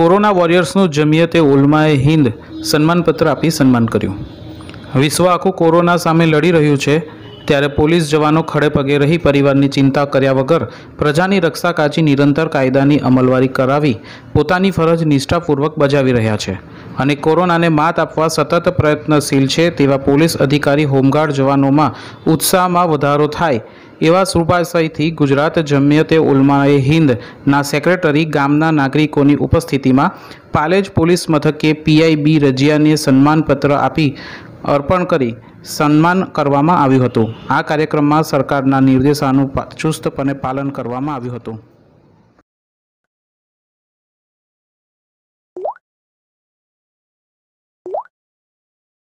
Corona વોરિયર્સનું Jamiate ઉલમાએ Hind સન્માનપત્ર આપી સન્માન કર્યું. વિશ્વ આખું કોરોના સામે લડી રહ્યું છે ત્યારે પોલીસ જવાનો ખડે પગે રહી પરિવારની ચિંતા કર્યા વગર પ્રજાની રક્ષા કાચી નિરંતર કાયદાની અમલવારી કરાવી પોતાની ફરજ નિષ્ઠાપૂર્વક બજાવી રહ્યા છે અને કોરોનાને માત આપવા સતત પ્રયત્નશીલ છે તેવા પોલીસ અધિકારી હોમગાર્ડ જવાનોમાં ઉત્સાહમાં વધારો થાય એવા સુપાસાઈથી ગુજરાત જમિયતે ઉલમાએ હિંદના સેક્રેટરી ગામના નાગરિકોની ઉપસ્થિતિમાં પાલેજ પોલીસ મથકે પીઆઈબી રજિયાને સન્માનપત્ર આપી અર્પણ કરી સન્માન કરવામાં આવ્યું હતું. આ કાર્યક્રમમાં સરકારના નિર્દેશાનું ચુસ્તપણે પાલન કરવામાં આવ્યું હતું.